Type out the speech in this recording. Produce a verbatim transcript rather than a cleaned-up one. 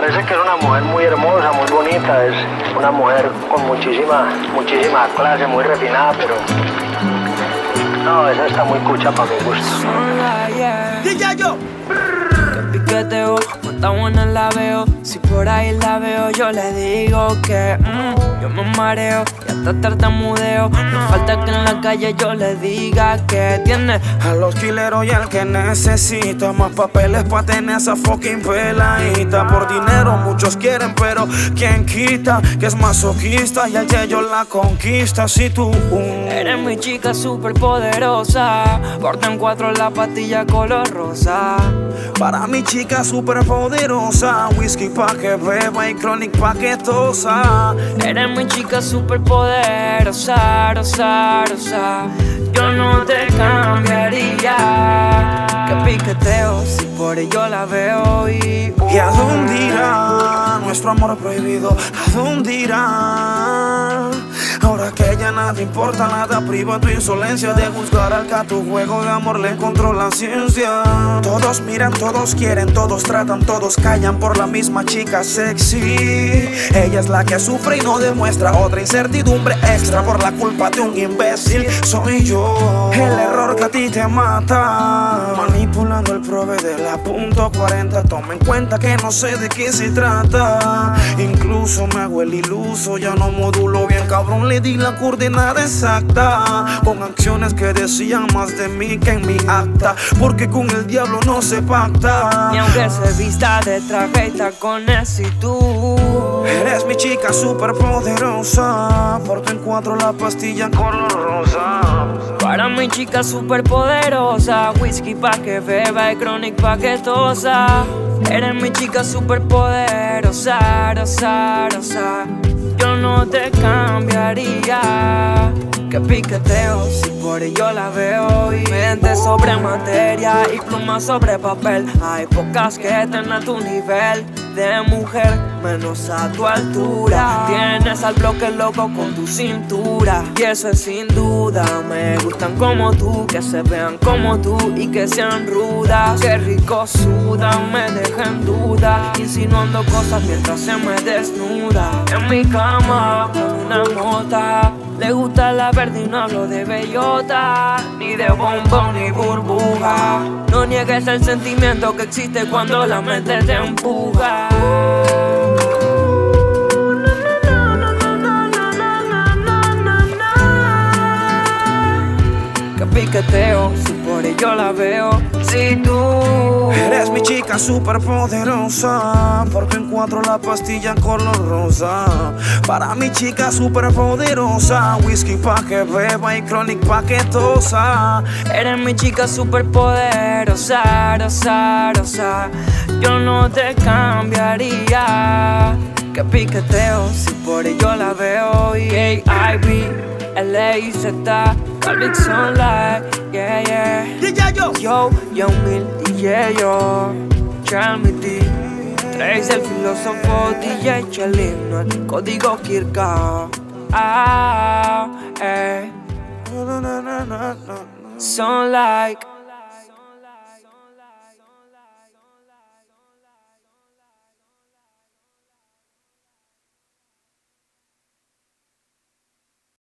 parece que es una mujer muy hermosa, muy bonita, es una mujer con muchísima, muchísima clase, muy refinada, pero no, esa está muy cucha para mi gusto. ¡Dilla yo! Piqueteo, cuánta buena la veo. Si por ahí la veo, yo le digo que mm, yo me mareo y hasta tartamudeo. No falta que en la calle yo le diga que tiene a los quileros y al que necesita más papeles pa' tener esa fucking peladita. Por dinero muchos quieren, pero ¿quién quita? Que es masoquista y al que yo la conquista. Si tú uh. eres mi chica superpoderosa, corta en cuatro la patilla color rosa. Para mi chica superpoderosa, whisky pa' que beba y chronic pa' que tosa. Eres mi chica superpoderosa, rosa, rosa. Yo no te cambiaría. Que piqueteo, si por ello la veo y... ¿Y a dónde irá nuestro amor prohibido? ¿A dónde irá? Ahora que ya nada importa, nada priva tu insolencia de buscar al que a tu juego de amor le encontró la ciencia. Todos miran, todos quieren, todos tratan, todos callan por la misma chica sexy. Ella es la que sufre y no demuestra otra incertidumbre extra por la culpa de un imbécil. Soy yo, el error que a ti te mata, manipulando el prove de la punto cuarenta. Toma en cuenta que no sé de qué se trata. Incluso me hago el iluso, ya no modulo bien, cabrón. Le di la coordenada exacta con acciones que decían más de mí que en mi acta, porque con el diablo no se pacta. Ni aunque se vista de traje y tacones, y tú eres mi chica superpoderosa, porto en cuatro la pastilla color rosa. Para mi chica superpoderosa, whisky pa' que beba y chronic pa' que tosa. Eres mi chica superpoderosa, rosa, rosa. Yo no te cambiaría. Que piqueteo, si por ello la veo y mente sobre materia y pluma sobre papel. Hay pocas que estén a tu nivel de mujer, menos a tu altura. Tienes al bloque loco con tu cintura, y eso es sin duda. Me gustan como tú, que se vean como tú y que sean rudas. Qué rico sudan, me dejan duda, insinuando cosas mientras se me desnuda. En mi cama con una mota, le gusta la verde y no hablo de bellota, ni de bombón ni burbuja. No niegues el sentimiento que existe cuando la mente te empuja. Que piqueteo, si por ello la veo, si tú eres mi chica superpoderosa, porto en cuatro la pastilla color rosa. Para mi chica superpoderosa, whisky pa' que beba y chronic pa' que tosa. Eres mi chica superpoderosa, rosa, rosa. Yo no te cambiaría. Que piqueteo, si por ello la veo y K I B L I Z, Kabliz Sunlight, yeah, yeah. D J yo, yo, Yemil, D J yo, Chelmiti, Trace el filósofo, D J Chelino, el código Kirka. Ah, eh. Sunlight.